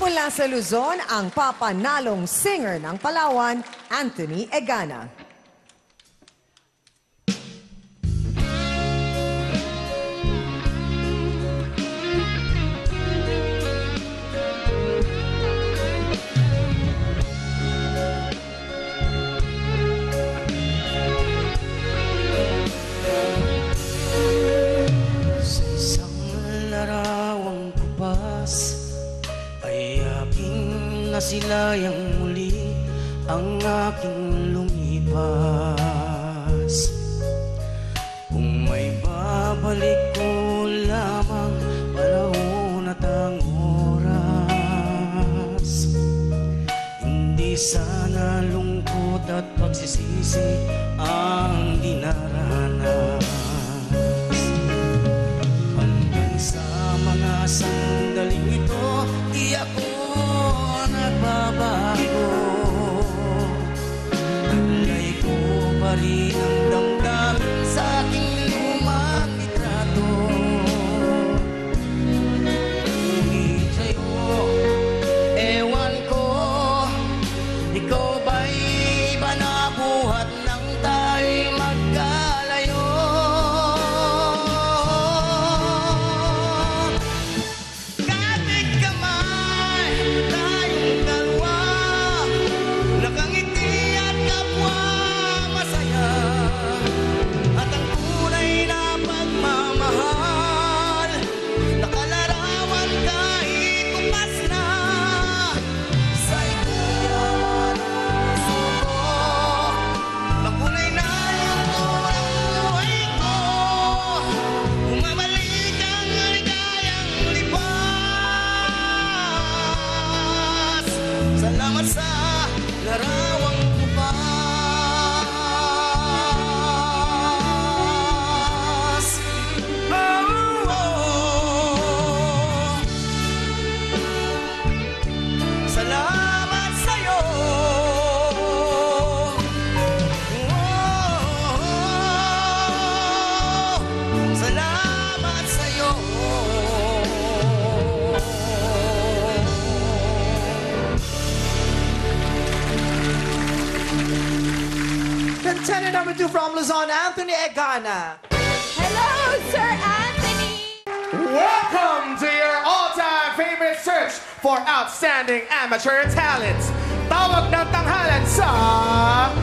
Mula sa Luzon, ang papanalong singer ng Palawan, Anthony Egana. Silayang muli ang aking lumipas. Kung may babalik ko lamang panahon at ang oras, hindi sana lungkot at pagsisisi ang dinaranas. Hanggang sa mga sandaling ito, di ako nagbabago. Taglay ko pa rin ang damdamin sa aking lumang litrato. Ngunit sa'yo, ewan ko, ikaw ba'y iba na buhat nang tayo'y magkalayo? Kapit kamay sa larawang kupas. Salamat sa'yo. Salamat sa'yo. Contender number 2 from Luzon, Anthony Egana. Hello, Sir Anthony! Welcome to your all-time favorite search for outstanding amateur talent. Tawag ng Tanghalan sa...